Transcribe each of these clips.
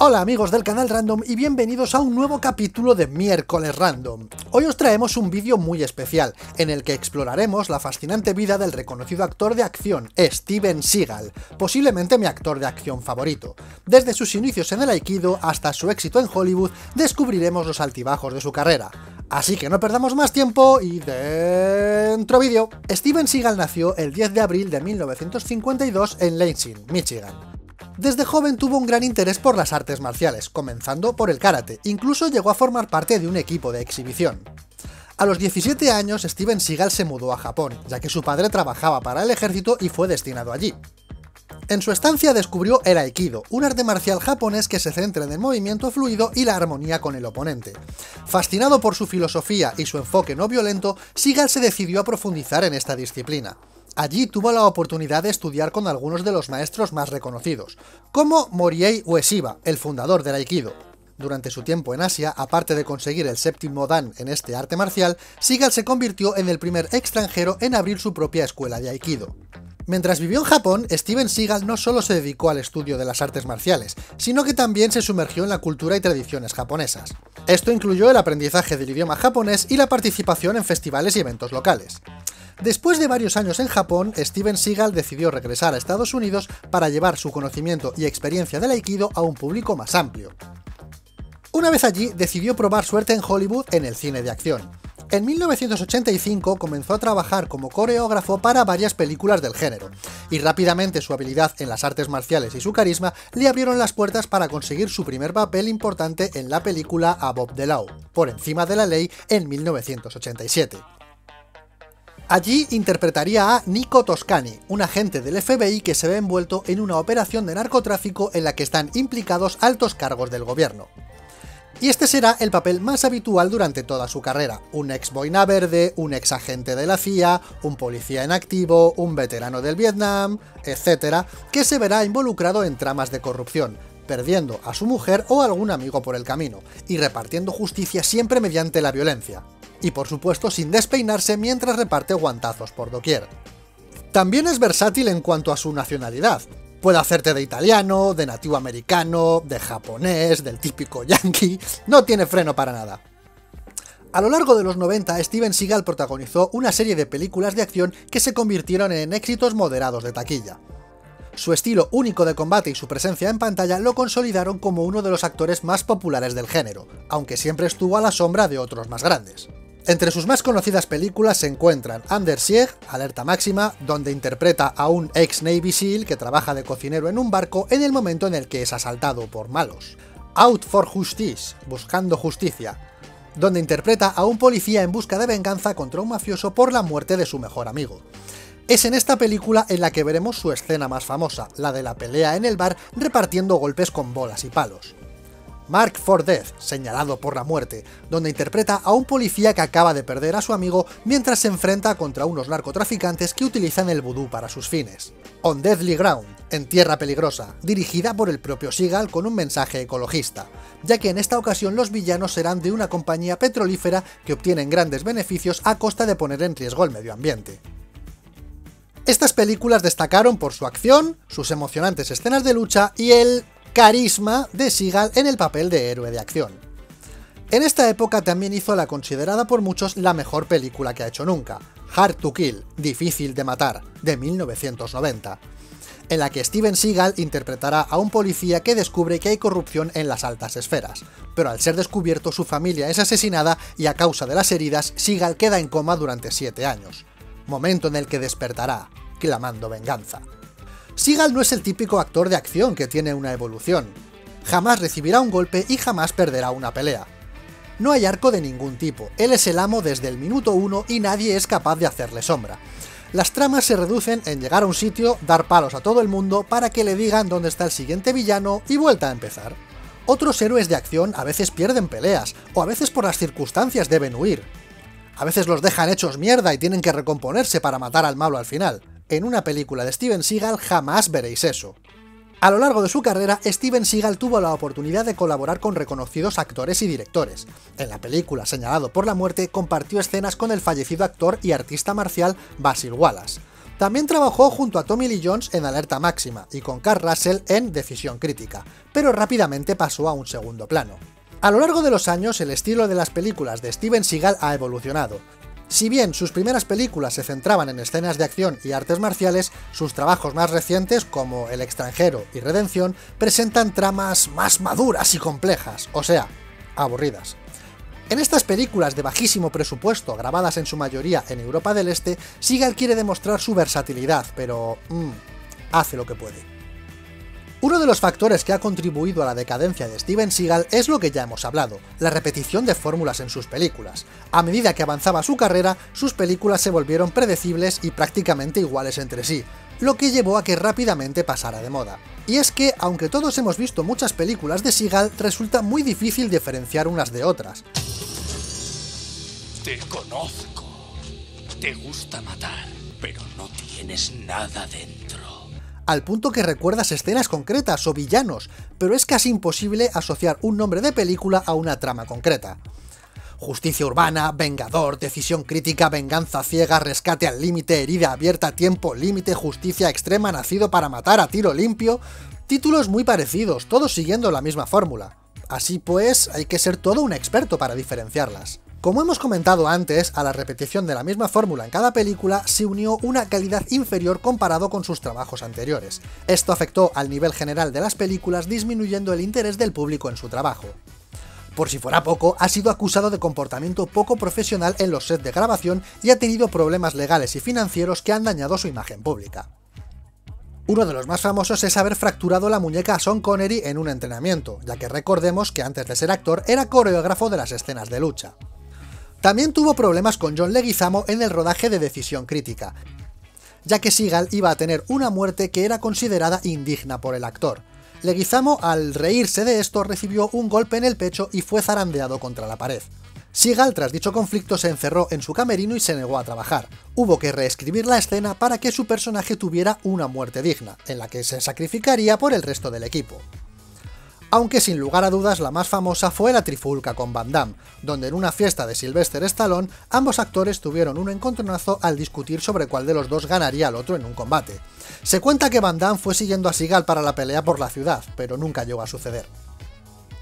Hola amigos del canal Random y bienvenidos a un nuevo capítulo de Miércoles Random. Hoy os traemos un vídeo muy especial, en el que exploraremos la fascinante vida del reconocido actor de acción, Steven Seagal, posiblemente mi actor de acción favorito. Desde sus inicios en el Aikido hasta su éxito en Hollywood, descubriremos los altibajos de su carrera. Así que no perdamos más tiempo y dentro vídeo. Steven Seagal nació el 10 de abril de 1952 en Lansing, Michigan. Desde joven tuvo un gran interés por las artes marciales, comenzando por el karate, incluso llegó a formar parte de un equipo de exhibición. A los 17 años, Steven Seagal se mudó a Japón, ya que su padre trabajaba para el ejército y fue destinado allí. En su estancia descubrió el Aikido, un arte marcial japonés que se centra en el movimiento fluido y la armonía con el oponente. Fascinado por su filosofía y su enfoque no violento, Seagal se decidió a profundizar en esta disciplina. Allí tuvo la oportunidad de estudiar con algunos de los maestros más reconocidos, como Morihei Ueshiba, el fundador del Aikido. Durante su tiempo en Asia, aparte de conseguir el séptimo dan en este arte marcial, Seagal se convirtió en el primer extranjero en abrir su propia escuela de Aikido. Mientras vivió en Japón, Steven Seagal no solo se dedicó al estudio de las artes marciales, sino que también se sumergió en la cultura y tradiciones japonesas. Esto incluyó el aprendizaje del idioma japonés y la participación en festivales y eventos locales. Después de varios años en Japón, Steven Seagal decidió regresar a Estados Unidos para llevar su conocimiento y experiencia del Aikido a un público más amplio. Una vez allí, decidió probar suerte en Hollywood en el cine de acción. En 1985 comenzó a trabajar como coreógrafo para varias películas del género, y rápidamente su habilidad en las artes marciales y su carisma le abrieron las puertas para conseguir su primer papel importante en la película Above the Law, por encima de la ley, en 1987. Allí interpretaría a Nico Toscani, un agente del FBI que se ve envuelto en una operación de narcotráfico en la que están implicados altos cargos del gobierno. Y este será el papel más habitual durante toda su carrera, un ex boina verde, un ex agente de la CIA, un policía en activo, un veterano del Vietnam, etc., que se verá involucrado en tramas de corrupción, perdiendo a su mujer o algún amigo por el camino, y repartiendo justicia siempre mediante la violencia. Y por supuesto sin despeinarse mientras reparte guantazos por doquier. También es versátil en cuanto a su nacionalidad. Puede hacerte de italiano, de nativo americano, de japonés, del típico yankee, no tiene freno para nada. A lo largo de los 90, Steven Seagal protagonizó una serie de películas de acción que se convirtieron en éxitos moderados de taquilla. Su estilo único de combate y su presencia en pantalla lo consolidaron como uno de los actores más populares del género, aunque siempre estuvo a la sombra de otros más grandes. Entre sus más conocidas películas se encuentran Under Siege, Alerta Máxima, donde interpreta a un ex Navy SEAL que trabaja de cocinero en un barco en el momento en el que es asaltado por malos. Out for Justice, Buscando Justicia, donde interpreta a un policía en busca de venganza contra un mafioso por la muerte de su mejor amigo. Es en esta película en la que veremos su escena más famosa, la de la pelea en el bar repartiendo golpes con bolas y palos. Mark for Death, Señalado por la muerte, donde interpreta a un policía que acaba de perder a su amigo mientras se enfrenta contra unos narcotraficantes que utilizan el vudú para sus fines. On Deadly Ground, En tierra peligrosa, dirigida por el propio Seagal con un mensaje ecologista, ya que en esta ocasión los villanos serán de una compañía petrolífera que obtienen grandes beneficios a costa de poner en riesgo el medio ambiente. Estas películas destacaron por su acción, sus emocionantes escenas de lucha y el carisma de Seagal en el papel de héroe de acción. En esta época también hizo la considerada por muchos la mejor película que ha hecho nunca, Hard to Kill, Difícil de matar, de 1990, en la que Steven Seagal interpretará a un policía que descubre que hay corrupción en las altas esferas, pero al ser descubierto su familia es asesinada y a causa de las heridas Seagal queda en coma durante 7 años, momento en el que despertará, clamando venganza. Seagal no es el típico actor de acción que tiene una evolución. Jamás recibirá un golpe y jamás perderá una pelea. No hay arco de ningún tipo, él es el amo desde el minuto 1 y nadie es capaz de hacerle sombra. Las tramas se reducen en llegar a un sitio, dar palos a todo el mundo para que le digan dónde está el siguiente villano y vuelta a empezar. Otros héroes de acción a veces pierden peleas, o a veces por las circunstancias deben huir. A veces los dejan hechos mierda y tienen que recomponerse para matar al malo al final. En una película de Steven Seagal jamás veréis eso. A lo largo de su carrera, Steven Seagal tuvo la oportunidad de colaborar con reconocidos actores y directores. En la película Señalado por la muerte compartió escenas con el fallecido actor y artista marcial Basil Wallace, También trabajó junto a Tommy Lee Jones en Alerta Máxima y con Carl Russell en Decisión Crítica, pero rápidamente pasó a un segundo plano. A lo largo de los años, el estilo de las películas de Steven Seagal ha evolucionado. Si bien sus primeras películas se centraban en escenas de acción y artes marciales, sus trabajos más recientes, como El extranjero y Redención, presentan tramas más maduras y complejas, o sea, aburridas. En estas películas de bajísimo presupuesto, grabadas en su mayoría en Europa del Este, Seagal quiere demostrar su versatilidad, pero hace lo que puede. Uno de los factores que ha contribuido a la decadencia de Steven Seagal es lo que ya hemos hablado, la repetición de fórmulas en sus películas. A medida que avanzaba su carrera, sus películas se volvieron predecibles y prácticamente iguales entre sí, lo que llevó a que rápidamente pasara de moda. Y es que, aunque todos hemos visto muchas películas de Seagal, resulta muy difícil diferenciar unas de otras. Te conozco. Te gusta matar, pero no tienes nada dentro. Al punto que recuerdas escenas concretas o villanos, pero es casi imposible asociar un nombre de película a una trama concreta. Justicia urbana, vengador, decisión crítica, venganza ciega, rescate al límite, herida abierta, tiempo límite, justicia extrema, nacido para matar a tiro limpio... Títulos muy parecidos, todos siguiendo la misma fórmula. Así pues, hay que ser todo un experto para diferenciarlas. Como hemos comentado antes, a la repetición de la misma fórmula en cada película se unió una calidad inferior comparado con sus trabajos anteriores. Esto afectó al nivel general de las películas, disminuyendo el interés del público en su trabajo. Por si fuera poco, ha sido acusado de comportamiento poco profesional en los sets de grabación y ha tenido problemas legales y financieros que han dañado su imagen pública. Uno de los más famosos es haber fracturado la muñeca a Sean Connery en un entrenamiento, ya que recordemos que antes de ser actor era coreógrafo de las escenas de lucha. También tuvo problemas con John Leguizamo en el rodaje de Decisión Crítica, ya que Seagal iba a tener una muerte que era considerada indigna por el actor. Leguizamo, al reírse de esto, recibió un golpe en el pecho y fue zarandeado contra la pared. Seagal, tras dicho conflicto, se encerró en su camerino y se negó a trabajar. Hubo que reescribir la escena para que su personaje tuviera una muerte digna, en la que se sacrificaría por el resto del equipo. Aunque sin lugar a dudas la más famosa fue la trifulca con Van Damme, donde en una fiesta de Sylvester Stallone, ambos actores tuvieron un encontronazo al discutir sobre cuál de los dos ganaría al otro en un combate. Se cuenta que Van Damme fue siguiendo a Seagal para la pelea por la ciudad, pero nunca llegó a suceder.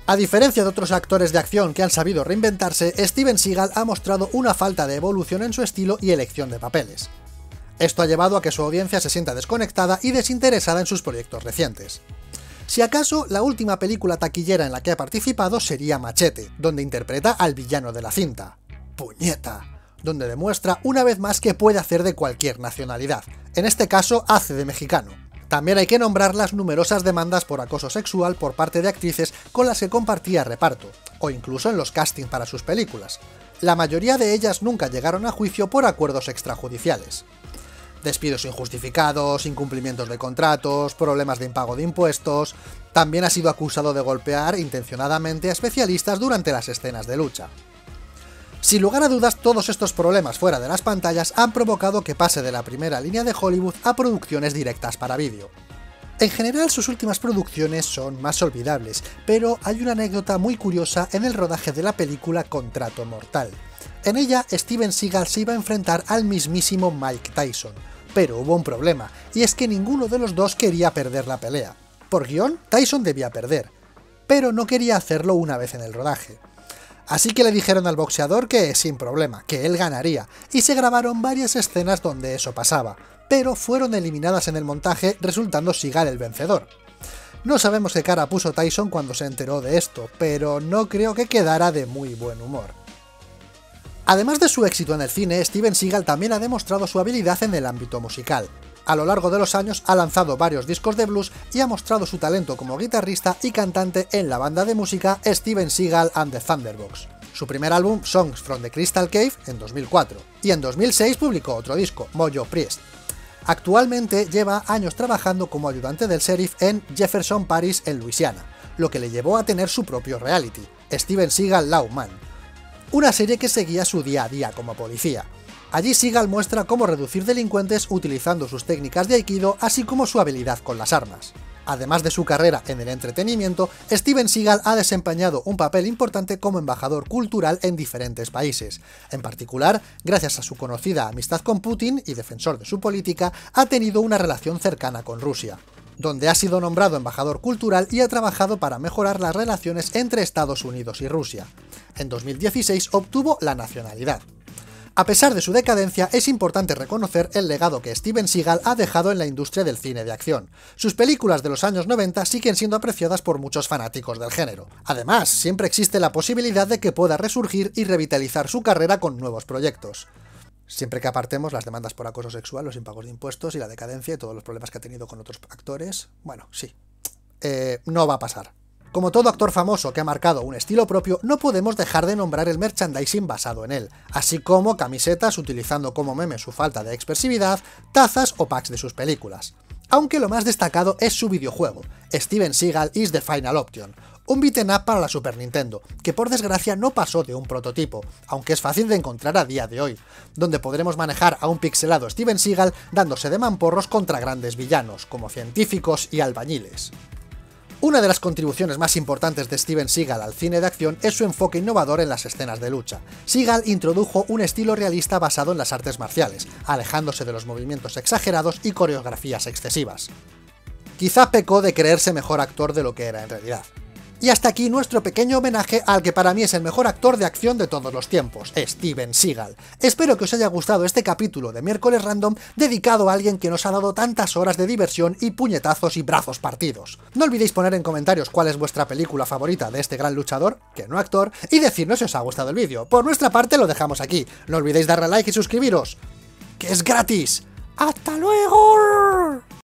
A diferencia de otros actores de acción que han sabido reinventarse, Steven Seagal ha mostrado una falta de evolución en su estilo y elección de papeles. Esto ha llevado a que su audiencia se sienta desconectada y desinteresada en sus proyectos recientes. Si acaso, la última película taquillera en la que ha participado sería Machete, donde interpreta al villano de la cinta, Puñeta, donde demuestra una vez más que puede hacer de cualquier nacionalidad, en este caso hace de mexicano. También hay que nombrar las numerosas demandas por acoso sexual por parte de actrices con las que compartía reparto, o incluso en los castings para sus películas. La mayoría de ellas nunca llegaron a juicio por acuerdos extrajudiciales. Despidos injustificados, incumplimientos de contratos, problemas de impago de impuestos... También ha sido acusado de golpear intencionadamente a especialistas durante las escenas de lucha. Sin lugar a dudas, todos estos problemas fuera de las pantallas han provocado que pase de la primera línea de Hollywood a producciones directas para vídeo. En general, sus últimas producciones son más olvidables, pero hay una anécdota muy curiosa en el rodaje de la película Contrato Mortal. En ella, Steven Seagal se iba a enfrentar al mismísimo Mike Tyson, pero hubo un problema, y es que ninguno de los dos quería perder la pelea. Por guión, Tyson debía perder, pero no quería hacerlo una vez en el rodaje. Así que le dijeron al boxeador que sin problema, que él ganaría, y se grabaron varias escenas donde eso pasaba, pero fueron eliminadas en el montaje, resultando Seagal el vencedor. No sabemos qué cara puso Tyson cuando se enteró de esto, pero no creo que quedara de muy buen humor. Además de su éxito en el cine, Steven Seagal también ha demostrado su habilidad en el ámbito musical. A lo largo de los años ha lanzado varios discos de blues y ha mostrado su talento como guitarrista y cantante en la banda de música Steven Seagal and the Thunderbox. Su primer álbum, Songs from the Crystal Cave, en 2004, y en 2006 publicó otro disco, Mojo Priest. Actualmente lleva años trabajando como ayudante del sheriff en Jefferson Parish, en Luisiana, lo que le llevó a tener su propio reality, Steven Seagal Lawman, una serie que seguía su día a día como policía. Allí Seagal muestra cómo reducir delincuentes utilizando sus técnicas de Aikido, así como su habilidad con las armas. Además de su carrera en el entretenimiento, Steven Seagal ha desempeñado un papel importante como embajador cultural en diferentes países. En particular, gracias a su conocida amistad con Putin y defensor de su política, ha tenido una relación cercana con Rusia, donde ha sido nombrado embajador cultural y ha trabajado para mejorar las relaciones entre Estados Unidos y Rusia. En 2016 obtuvo la nacionalidad. A pesar de su decadencia, es importante reconocer el legado que Steven Seagal ha dejado en la industria del cine de acción. Sus películas de los años 90 siguen siendo apreciadas por muchos fanáticos del género. Además, siempre existe la posibilidad de que pueda resurgir y revitalizar su carrera con nuevos proyectos. Siempre que apartemos las demandas por acoso sexual, los impagos de impuestos y la decadencia y todos los problemas que ha tenido con otros actores, bueno, sí, no va a pasar. Como todo actor famoso que ha marcado un estilo propio, no podemos dejar de nombrar el merchandising basado en él, así como camisetas utilizando como meme su falta de expresividad, tazas o packs de sus películas. Aunque lo más destacado es su videojuego, Steven Seagal is the Final Option, un beat'em up para la Super Nintendo, que por desgracia no pasó de un prototipo, aunque es fácil de encontrar a día de hoy, donde podremos manejar a un pixelado Steven Seagal dándose de mamporros contra grandes villanos, como científicos y albañiles. Una de las contribuciones más importantes de Steven Seagal al cine de acción es su enfoque innovador en las escenas de lucha. Seagal introdujo un estilo realista basado en las artes marciales, alejándose de los movimientos exagerados y coreografías excesivas. Quizá pecó de creerse mejor actor de lo que era en realidad. Y hasta aquí nuestro pequeño homenaje al que para mí es el mejor actor de acción de todos los tiempos, Steven Seagal. Espero que os haya gustado este capítulo de Miércoles Random dedicado a alguien que nos ha dado tantas horas de diversión y puñetazos y brazos partidos. No olvidéis poner en comentarios cuál es vuestra película favorita de este gran luchador, que no actor, y decirnos si os ha gustado el vídeo. Por nuestra parte lo dejamos aquí. No olvidéis darle a like y suscribiros, que es gratis. ¡Hasta luego!